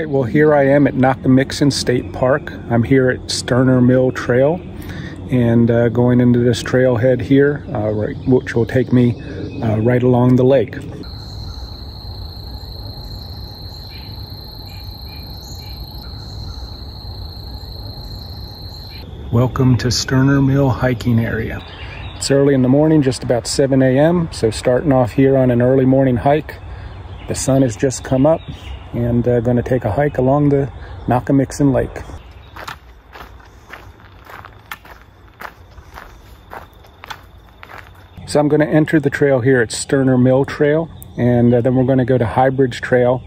Alright, well here I am at Nockamixon State Park. I'm here at Sterner Mill Trail and going into this trailhead here, which will take me right along the lake. Welcome to Sterner Mill hiking area. It's early in the morning, just about 7 a.m. So starting off here on an early morning hike. The sun has just come up and going to take a hike along the Nockamixon Lake. So I'm going to enter the trail here at Sterner Mill Trail, and then we're going to go to High Bridge Trail.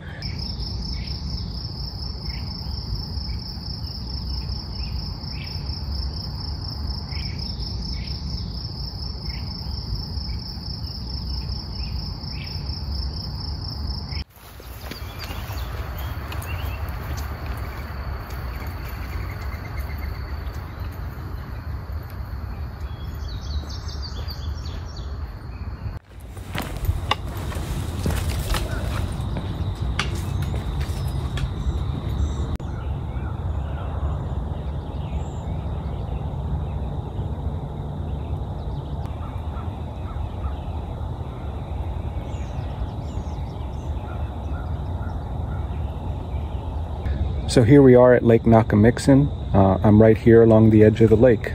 So here we are at Lake Nockamixon. I'm right here along the edge of the lake.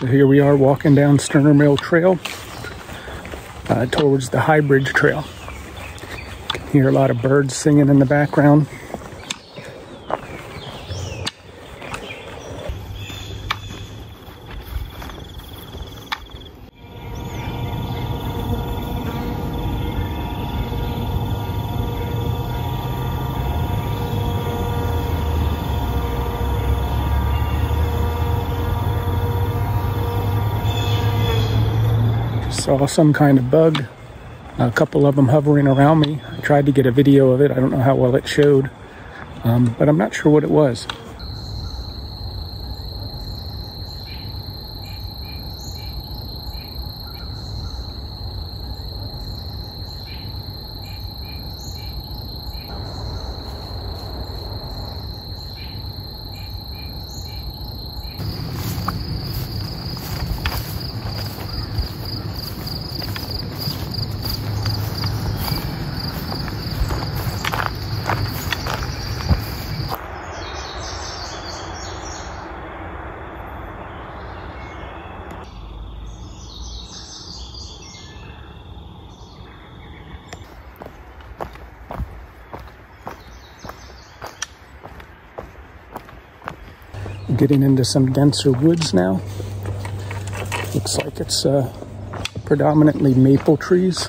So here we are walking down Sterner Mill Trail towards the High Bridge Trail. You can hear a lot of birds singing in the background. saw some kind of bug, a couple of them hovering around me. I tried to get a video of it. I don't know how well it showed, but I'm not sure what it was. Getting into some denser woods now. Looks like it's predominantly maple trees.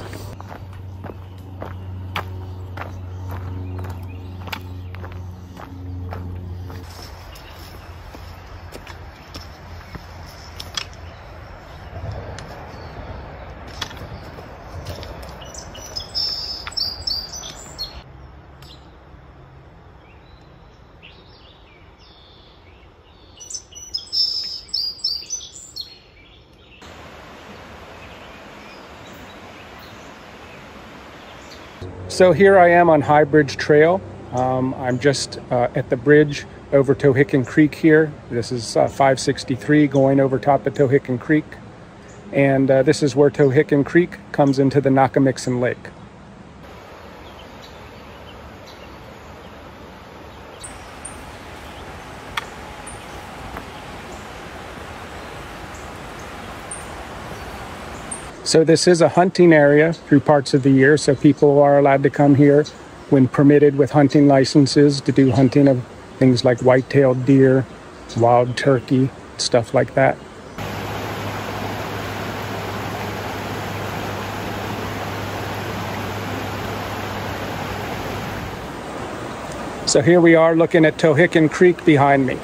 So here I am on High Bridge Trail. I'm just at the bridge over Tohickon Creek here. This is 563 going over top of Tohickon Creek. And this is where Tohickon Creek comes into the Nockamixon Lake. So this is a hunting area through parts of the year, so people are allowed to come here when permitted with hunting licenses to do hunting of things like white-tailed deer, wild turkey, stuff like that. So here we are looking at Tohickon Creek behind me.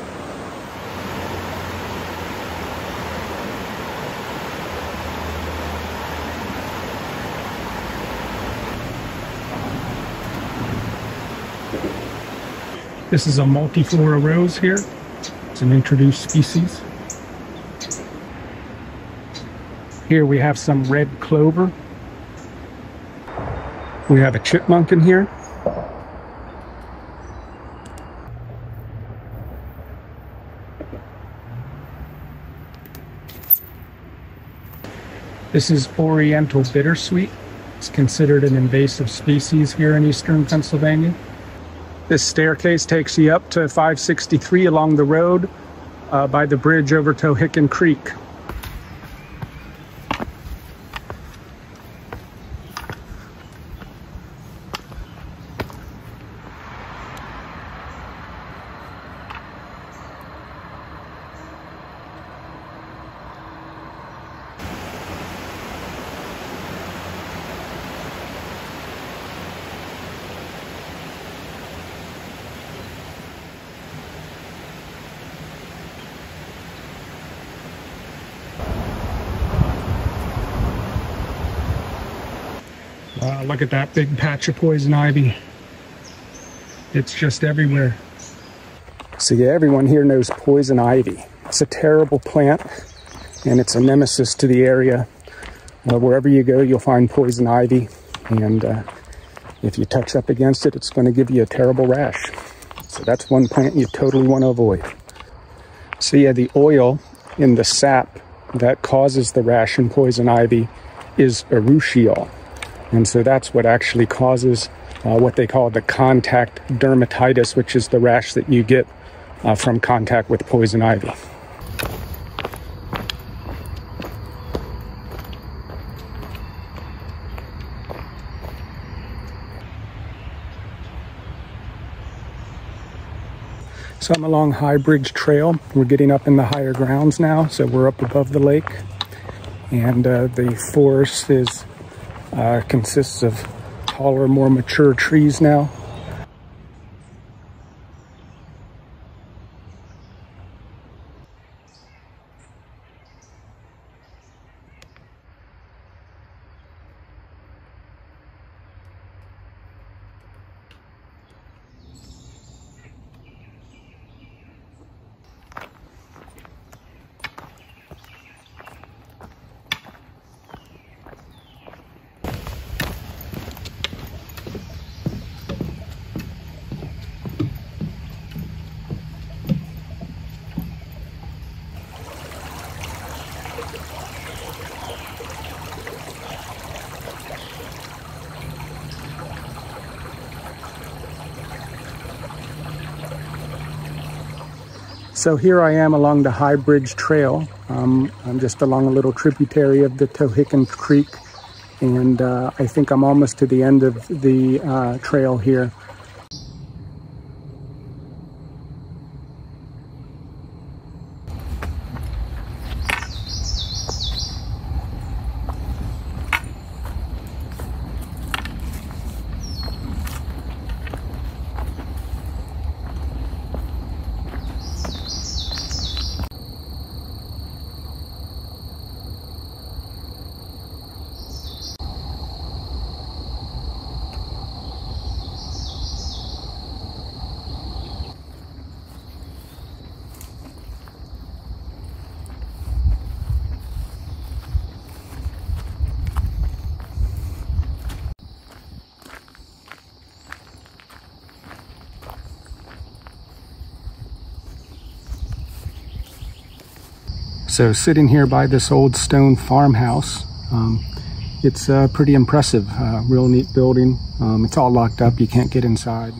This is a multiflora rose here. It's an introduced species. Here we have some red clover. We have a chipmunk in here. This is oriental bittersweet. It's considered an invasive species here in eastern Pennsylvania. This staircase takes you up to 563 along the road by the bridge over Tohickon Creek. Look at that big patch of poison ivy. It's just everywhere. So yeah, everyone here knows poison ivy. It's a terrible plant, and it's a nemesis to the area. Wherever you go, you'll find poison ivy, and if you touch up against it, it's going to give you a terrible rash. So that's one plant you totally want to avoid. So yeah, the oil in the sap that causes the rash in poison ivy is urushiol. And so that's what actually causes what they call the contact dermatitis, which is the rash that you get from contact with poison ivy. So I'm along High Bridge Trail. We're getting up in the higher grounds now, so we're up above the lake. And the forest is consists of taller, more mature trees now. So here I am along the High Bridge Trail. I'm just along a little tributary of the Tohickon Creek, and I think I'm almost to the end of the trail here. So sitting here by this old stone farmhouse, it's pretty impressive, real neat building. It's all locked up, you can't get inside.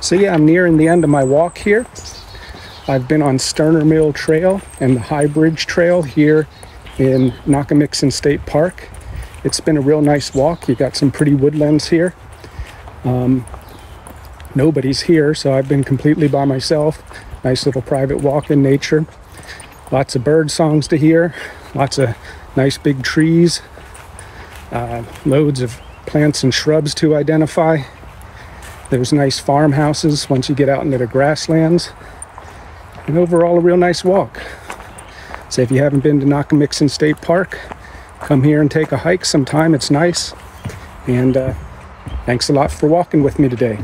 So yeah, I'm nearing the end of my walk here. I've been on Sterner Mill Trail and the High Bridge Trail here in Nockamixon State Park. It's been a real nice walk. You got some pretty woodlands here. Nobody's here, so I've been completely by myself. Nice little private walk in nature. Lots of bird songs to hear. Lots of nice big trees. Loads of plants and shrubs to identify. There's nice farmhouses once you get out into the grasslands. and overall a real nice walk. So if you haven't been to Nockamixon State Park, come here and take a hike sometime. It's nice. And thanks a lot for walking with me today.